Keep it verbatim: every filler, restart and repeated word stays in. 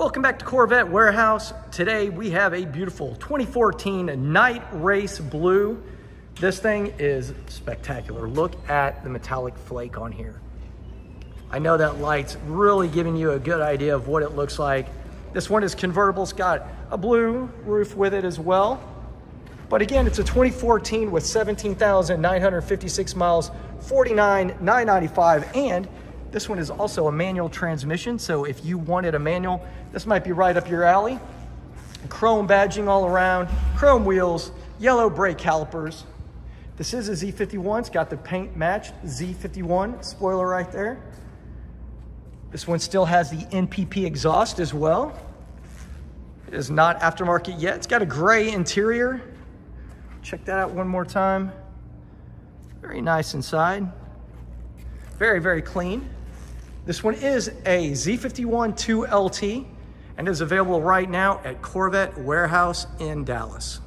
Welcome back to Corvette Warehouse. Today we have a beautiful twenty fourteen Night Race Blue. This thing is spectacular. Look at the metallic flake on here. I know that light's really giving you a good idea of what it looks like. This one is convertible. It's got a blue roof with it as well. But again, it's a twenty fourteen with seventeen thousand nine hundred fifty-six miles, forty-nine thousand nine hundred ninety-five, and this one is also a manual transmission, so if you wanted a manual, this might be right up your alley. Chrome badging all around, chrome wheels, yellow brake calipers. This is a Z fifty-one. It's got the paint matched Z fifty-one spoiler right there. This one still has the N P P exhaust as well. It is not aftermarket yet. It's got a gray interior. Check that out one more time. Very nice inside. Very, very clean. This one is a Z fifty-one two L T and is available right now at Corvette Warehouse in Dallas.